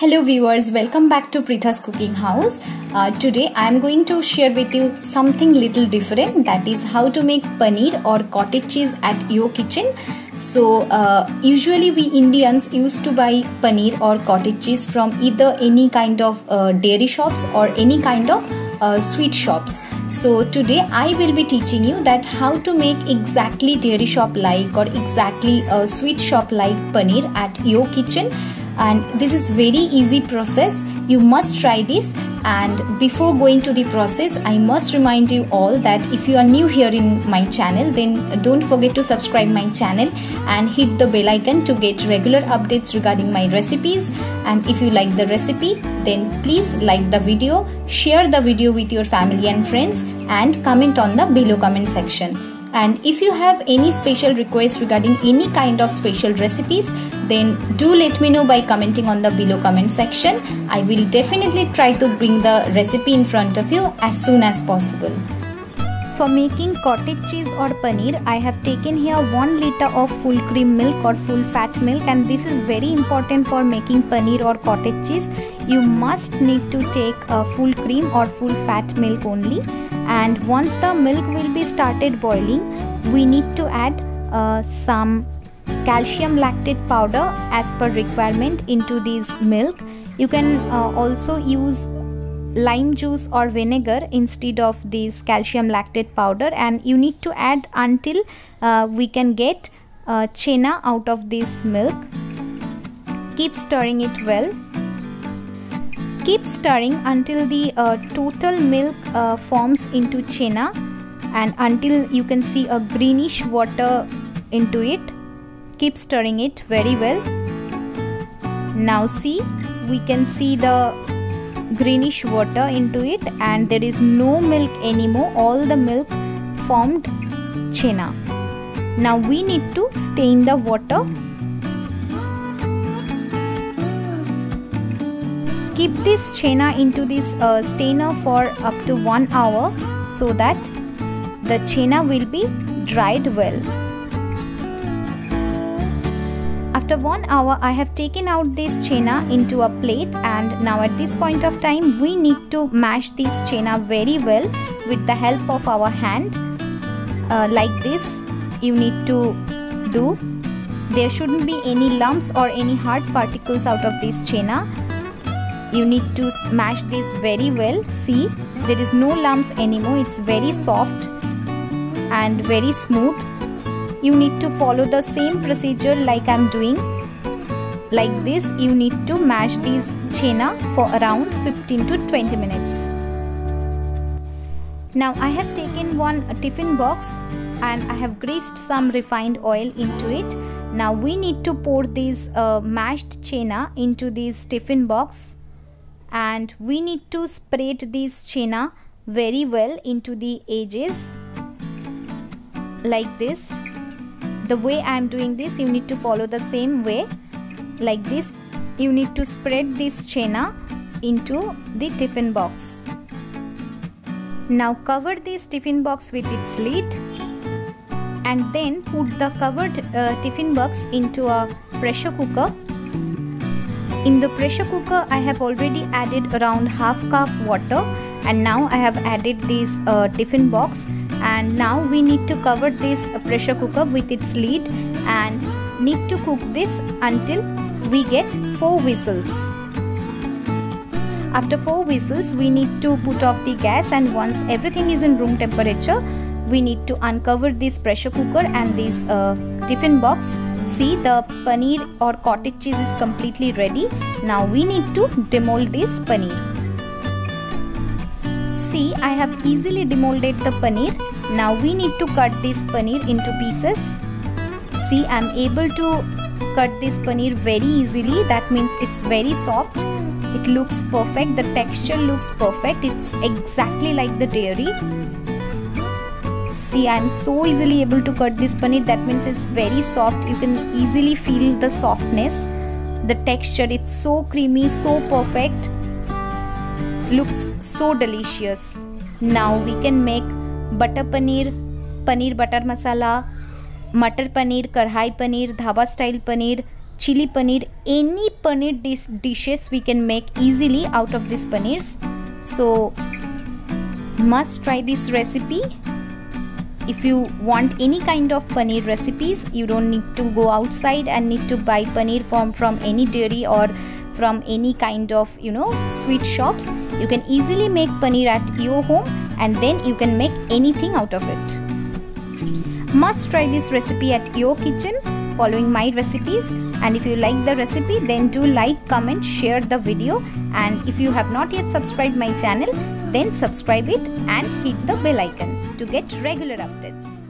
Hello viewers, welcome back to Pritha's Cooking House. Today I am going to share with you something little different, that is how to make paneer or cottage cheese at your kitchen. So usually we Indians used to buy paneer or cottage cheese from either any kind of dairy shops or any kind of sweet shops. So today I will be teaching you that how to make exactly dairy shop like or exactly sweet shop like paneer at your kitchen. And this is very easy process. You must try this. And before going to the process, I must remind you all that if you are new here in my channel, then don't forget to subscribe my channel and hit the bell icon to get regular updates regarding my recipes. And if you like the recipe, then please like the video, share the video with your family and friends, and comment on the below comment section. And if you have any special requests regarding any kind of special recipes, then do let me know by commenting on the below comment section. I will definitely try to bring the recipe in front of you as soon as possible. For making cottage cheese or paneer, I have taken here 1 liter of full cream milk or full fat milk, and this is very important for making paneer or cottage cheese. You must need to take a full cream or full fat milk only. And once the milk will be started boiling, we need to add some calcium lactate powder as per requirement into this milk. You can also use lime juice or vinegar instead of this calcium lactate powder, and you need to add until we can get chena out of this milk. Keep stirring it well. Keep stirring until the total milk forms into chena and until you can see a greenish water into it. Keep stirring it very well. Now see, we can see the greenish water into it and there is no milk anymore. All the milk formed chena. Now we need to stain the water. Keep this chena into this stainer for up to 1 hour so that the chena will be dried well. After 1 hour, I have taken out this chena into a plate, and now at this point of time we need to mash this chena very well with the help of our hand. Like this you need to do. There shouldn't be any lumps or any hard particles out of this chena. You need to smash this very well. See, there is no lumps anymore. It's very soft and very smooth. You need to follow the same procedure like I'm doing. Like this, you need to mash this chena for around 15 to 20 minutes. Now I have taken one tiffin box and I have greased some refined oil into it. Now we need to pour this mashed chena into this tiffin box. And we need to spread this chena very well into the edges, like this. The way I am doing this, you need to follow the same way. Like this, you need to spread this chena into the tiffin box. Now cover this tiffin box with its lid, and then put the covered tiffin box into a pressure cooker. In the pressure cooker, I have already added around half cup water, and now I have added this tiffin box, and now we need to cover this pressure cooker with its lid and need to cook this until we get 4 whistles. After 4 whistles, we need to put off the gas, and once everything is in room temperature, we need to uncover this pressure cooker and this tiffin box. See, the paneer or cottage cheese is completely ready. Now we need to demold this paneer. See, I have easily demolded the paneer. Now we need to cut this paneer into pieces. See, I am able to cut this paneer very easily. That means it's very soft. It looks perfect. The texture looks perfect. It's exactly like the dairy. See, I am so easily able to cut this paneer. That means it's very soft. You can easily feel the softness, the texture. It's so creamy, so perfect. Looks so delicious. Now we can make butter paneer, paneer butter masala, matar paneer, kadhai paneer, dhaba style paneer, chili paneer, any paneer dishes we can make easily out of these paneers. So must try this recipe. If you want any kind of paneer recipes, you don't need to go outside and need to buy paneer from any dairy or from any kind of, you know, sweet shops. You can easily make paneer at your home and then you can make anything out of it. Must try this recipe at your kitchen following my recipes, and if you like the recipe then do like, comment, share the video, and if you have not yet subscribed my channel then subscribe it and hit the bell icon to get regular updates.